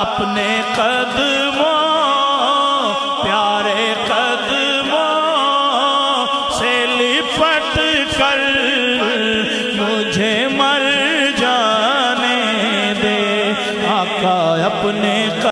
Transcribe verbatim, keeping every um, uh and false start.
अपने कदमों प्यारे कदमों से लिपट कर मुझे मर जाने दे आका अपने